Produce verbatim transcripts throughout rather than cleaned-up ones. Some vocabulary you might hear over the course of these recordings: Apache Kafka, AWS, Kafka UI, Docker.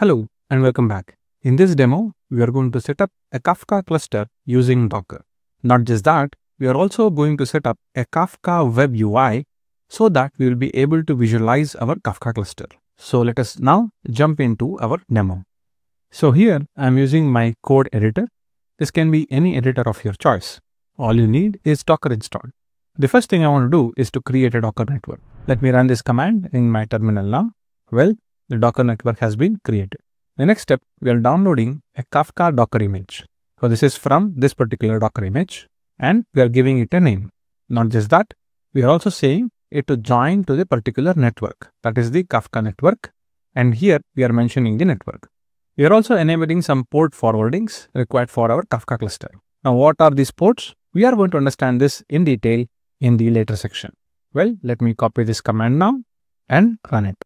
Hello and welcome back. In this demo, we are going to set up a Kafka cluster using Docker. Not just that, we are also going to set up a Kafka web U I so that we will be able to visualize our Kafka cluster. So let us now jump into our demo. So here I am using my code editor. This can be any editor of your choice. All you need is Docker installed. The first thing I want to do is to create a Docker network. Let me run this command in my terminal now. Well, the Docker network has been created. The next step, we are downloading a Kafka Docker image. So this is from this particular Docker image and we are giving it a name. Not just that, we are also saying it to join to the particular network. That is the Kafka network. And here we are mentioning the network. We are also enabling some port forwardings required for our Kafka cluster. Now, what are these ports? We are going to understand this in detail in the later section. Well, let me copy this command now and run it.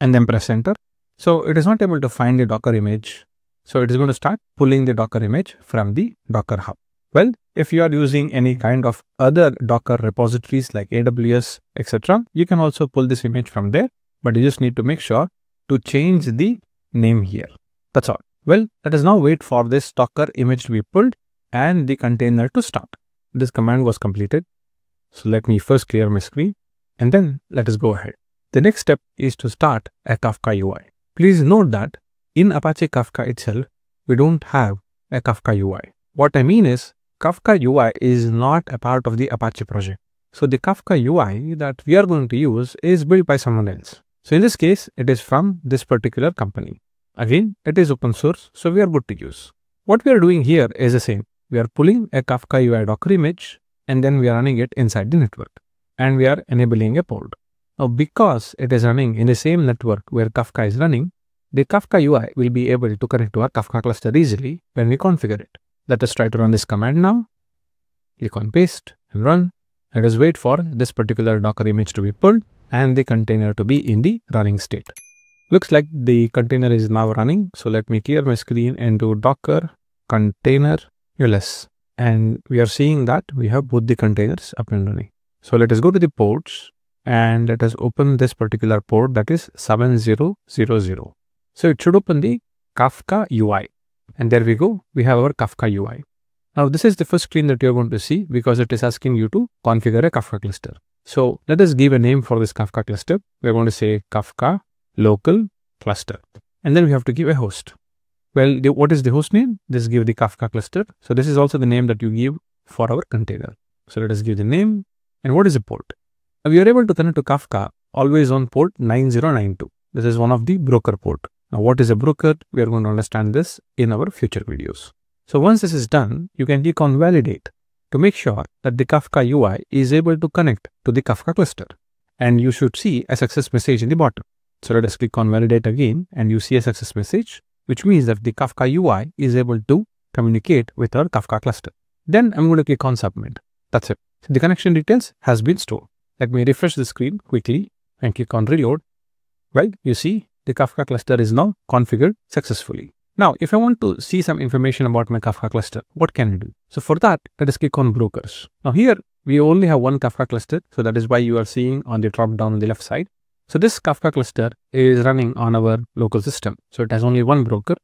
And then press enter. So it is not able to find the Docker image. So it is going to start pulling the Docker image from the Docker Hub. Well, if you are using any kind of other Docker repositories like A W S, et cetera, you can also pull this image from there, but you just need to make sure to change the name here. That's all. Well, let us now wait for this Docker image to be pulled and the container to start. This command was completed. So let me first clear my screen and then let us go ahead. The next step is to start a Kafka U I. Please note that in Apache Kafka itself, we don't have a Kafka U I. What I mean is Kafka U I is not a part of the Apache project. So the Kafka U I that we are going to use is built by someone else. So in this case, it is from this particular company. Again, it is open source, so we are good to use. What we are doing here is the same. We are pulling a Kafka U I Docker image and then we are running it inside the network and we are enabling a port. Now, because it is running in the same network where Kafka is running, the Kafka U I will be able to connect to our Kafka cluster easily when we configure it. Let us try to run this command now. Click on paste and run. Let us wait for this particular Docker image to be pulled and the container to be in the running state. Looks like the container is now running. So let me clear my screen and do Docker container U L S. And we are seeing that we have both the containers up and running. So let us go to the ports. And let us open this particular port that is seven thousand. So it should open the Kafka U I. And there we go. We have our Kafka U I. Now this is the first screen that you're going to see because it is asking you to configure a Kafka cluster. So let us give a name for this Kafka cluster. We're going to say Kafka local cluster. And then we have to give a host. Well, the, what is the host name? Just give the Kafka cluster. So this is also the name that you give for our container. So let us give the name. And what is the port? We are able to connect to Kafka always on port nine zero nine two. This is one of the broker port. Now, what is a broker? We are going to understand this in our future videos. So once this is done, you can click on validate to make sure that the Kafka U I is able to connect to the Kafka cluster. And you should see a success message in the bottom. So let us click on validate again and you see a success message, which means that the Kafka U I is able to communicate with our Kafka cluster. Then I'm going to click on submit. That's it. So the connection details has been stored. Let me refresh the screen quickly and click on reload. Well, you see the Kafka cluster is now configured successfully. Now, if I want to see some information about my Kafka cluster, what can I do? So for that, let us click on brokers. Now here, we only have one Kafka cluster. So that is why you are seeing on the drop down on the left side. So this Kafka cluster is running on our local system. So it has only one broker.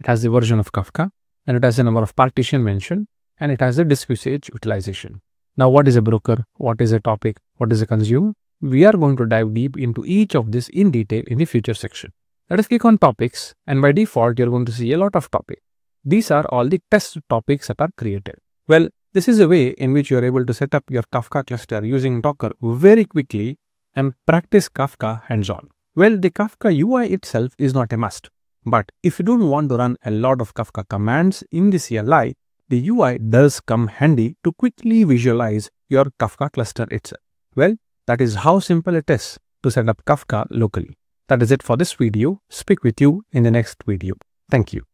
It has the version of Kafka and it has the number of partition mentioned and it has the disk usage utilization. Now, what is a broker? What is a topic? What is a consumer? We are going to dive deep into each of this in detail in the future section. Let us click on topics and by default, you're going to see a lot of topics. These are all the test topics that are created. Well, this is a way in which you're able to set up your Kafka cluster using Docker very quickly and practice Kafka hands-on. Well, the Kafka U I itself is not a must, but if you don't want to run a lot of Kafka commands in the C L I, the U I does come handy to quickly visualize your Kafka cluster itself. Well, that is how simple it is to set up Kafka locally. That is it for this video. Speak with you in the next video. Thank you.